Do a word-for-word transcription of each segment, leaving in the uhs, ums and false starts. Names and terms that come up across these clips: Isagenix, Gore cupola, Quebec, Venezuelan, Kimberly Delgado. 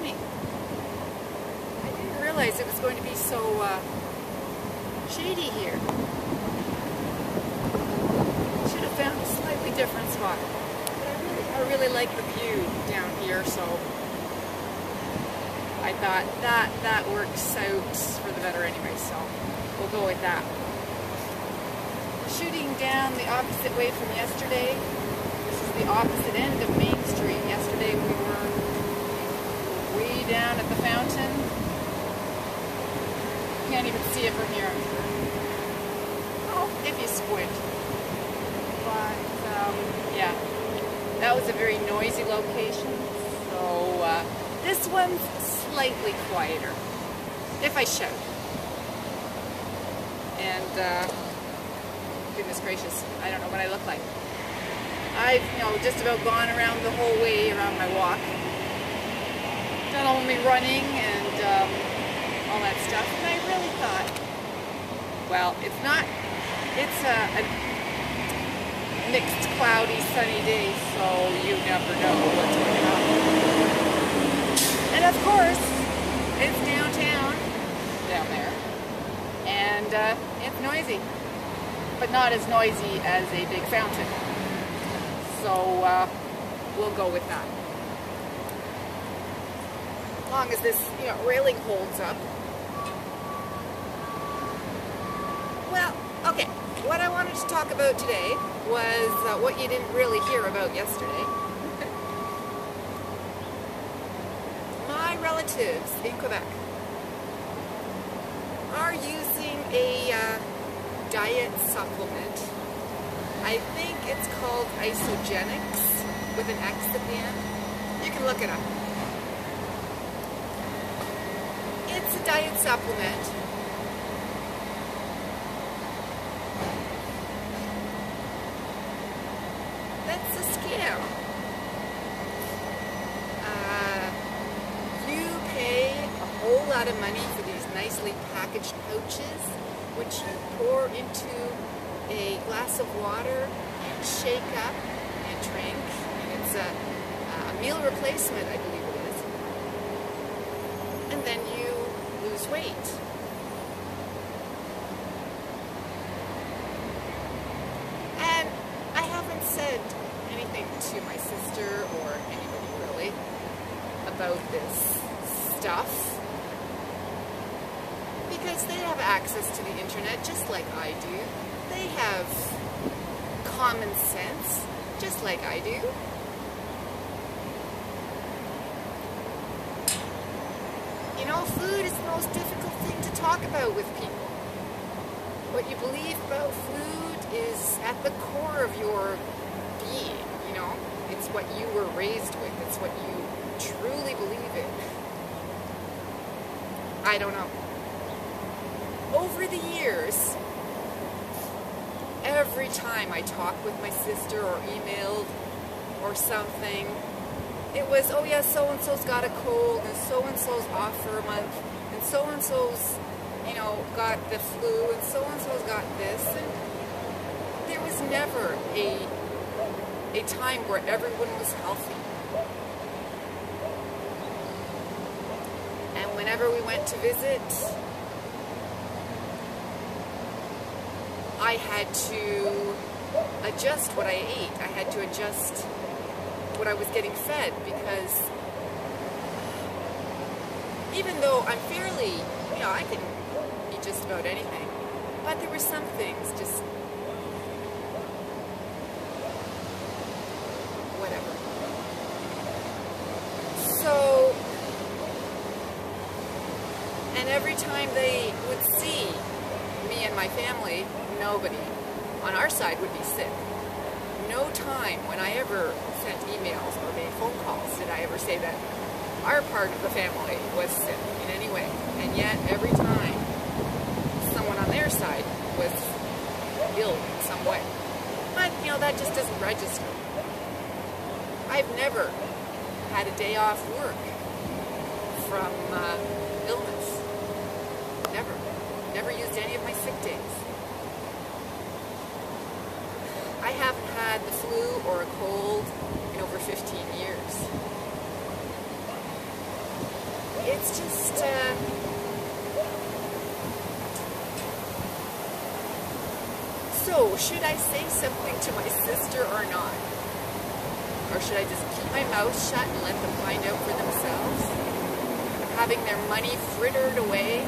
morning. I didn't realize it was going to be so uh, shady here. Should have found a slightly different spot. But I really, I really like the view down here, so I thought that that works out for the better anyway, so we'll go with that. Shooting down the opposite way from yesterday. This is the opposite end of Main Street. Yesterday we were way down at the fountain. Can't even see it from here. Oh, if you squint. But um, yeah, that was a very noisy location. So uh, this one's slightly quieter. If I shout. And. Uh, Goodness gracious, I don't know what I look like. I've, you know, just about gone around the whole way around my walk. Done all my running and um, all that stuff, and I really thought, well, it's not, it's a, a mixed cloudy, sunny day, so you never know what's going on. And of course, it's downtown, down there, and uh, it's noisy. But not as noisy as a big fountain. So uh, we'll go with that. As long as this, you know, railing holds up. Well, okay. What I wanted to talk about today was uh, what you didn't really hear about yesterday. My relatives in Quebec are using a uh, diet supplement. I think it's called Isagenix with an X at the end. You can look it up. It's a diet supplement that's a scam. Uh, you pay a whole lot of money for these nicely packaged pouches, which you pour into a glass of water and shake up and drink. And it's a, a meal replacement, I believe it is. And then you lose weight. And I haven't said anything to my sister or anybody really about this stuff, because they have access to the internet just like I do. They have common sense just like I do. You know, food is the most difficult thing to talk about with people. What you believe about food is at the core of your being, you know. It's what you were raised with. It's what you truly believe in. I don't know. Over the years, every time I talked with my sister or emailed or something, it was, oh yeah, so-and-so's got a cold, and so-and-so's off for a month, and so-and-so's, you know, got the flu, and so-and-so's got this. And there was never a, a time where everyone was healthy. And whenever we went to visit, I had to adjust what I ate. I had to adjust what I was getting fed, because even though I'm fairly, you know, I can eat just about anything, but there were some things just, whatever. So, and every time they would see me and my family, nobody on our side would be sick. No time when I ever sent emails or made phone calls did I ever say that our part of the family was sick in any way. And yet every time someone on their side was ill in some way. But, you know, that just doesn't register. I've never had a day off work from uh, illness. Never. Never used any of my sick days. I haven't had the flu or a cold in over fifteen years. it's just, uh, so should I say something to my sister or not? Or should I just keep my mouth shut and let them find out for themselves? Having their money frittered away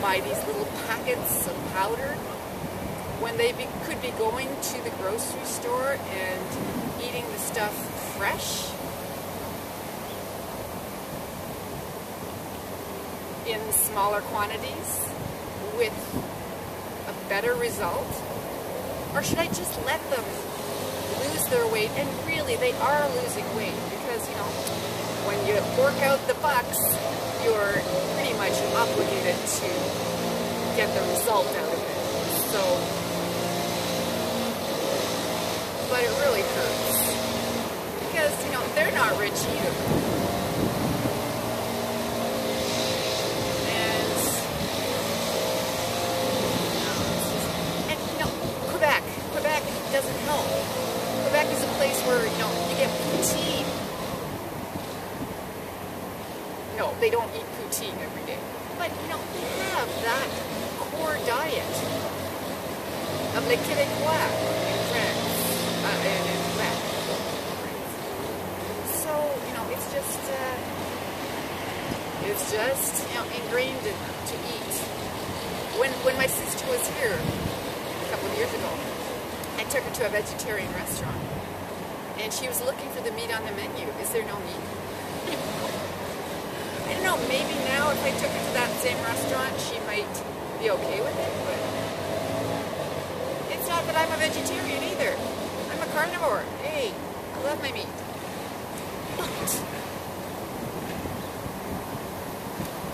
by these little packets of powder when they be, could be going to the grocery store and eating the stuff fresh in smaller quantities with a better result? Or should I just let them lose their weight? And really, they are losing weight because, you know, when you work out the bucks, you're pretty much obligated to get the result out of it. So, but it really hurts because, you know, they're not rich either. Doesn't help. Quebec is a place where, you know, you get poutine. No, they don't eat poutine every day. But, you know, they have that core diet of the Québécois in France, uh, in, in Quebec. So, you know, it's just, uh, it's just, you know, ingrained in them to eat. When, when my sister was here a couple of years ago, I took her to a vegetarian restaurant, and she was looking for the meat on the menu. Is there no meat? I don't know, maybe now if I took her to that same restaurant, she might be okay with it, but it's not that I'm a vegetarian either. I'm a carnivore. Hey, I love my meat.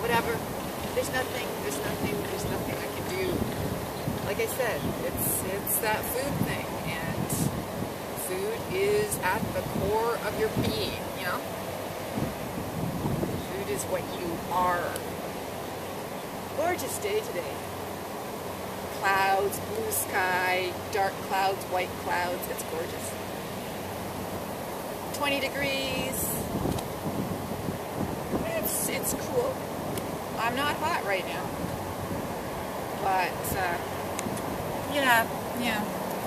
Whatever. There's nothing, there's nothing, there's nothing I can do. Like I said, it's, it's that food thing, and food is at the core of your being, you know? Food is what you are. Gorgeous day today. Clouds, blue sky, dark clouds, white clouds, it's gorgeous. twenty degrees, it's, it's cool. I'm not hot right now, but, uh, Yeah, yeah,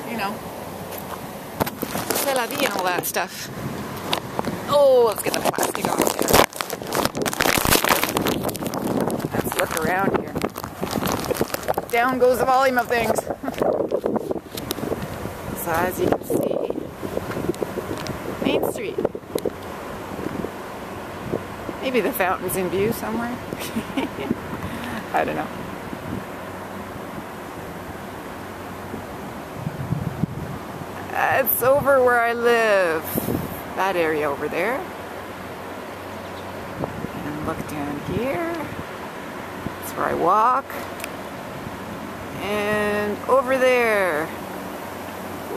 you know. C'est la vie and all that stuff. Oh, let's get the plastic off here. Let's look around here. Down goes the volume of things. So as you can see, Main Street. Maybe the fountain's in view somewhere. I don't know. It's over where I live, that area over there. And look down here, that's where I walk. And over there,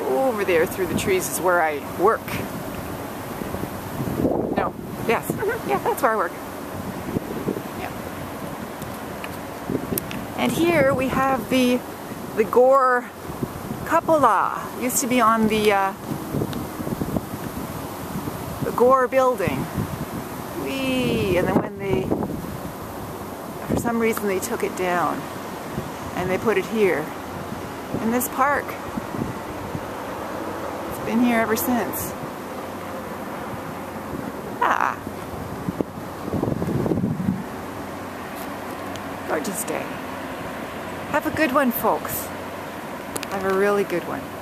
over there through the trees is where I work. No, yes, yeah, that's where I work. Yeah. And here we have the, the Gore cupola. Used to be on the, uh, the Gore building. Whee! And then when they, for some reason they took it down and they put it here in this park. It's been here ever since. Ah! Gorgeous day. Have a good one, folks. Have a really good one.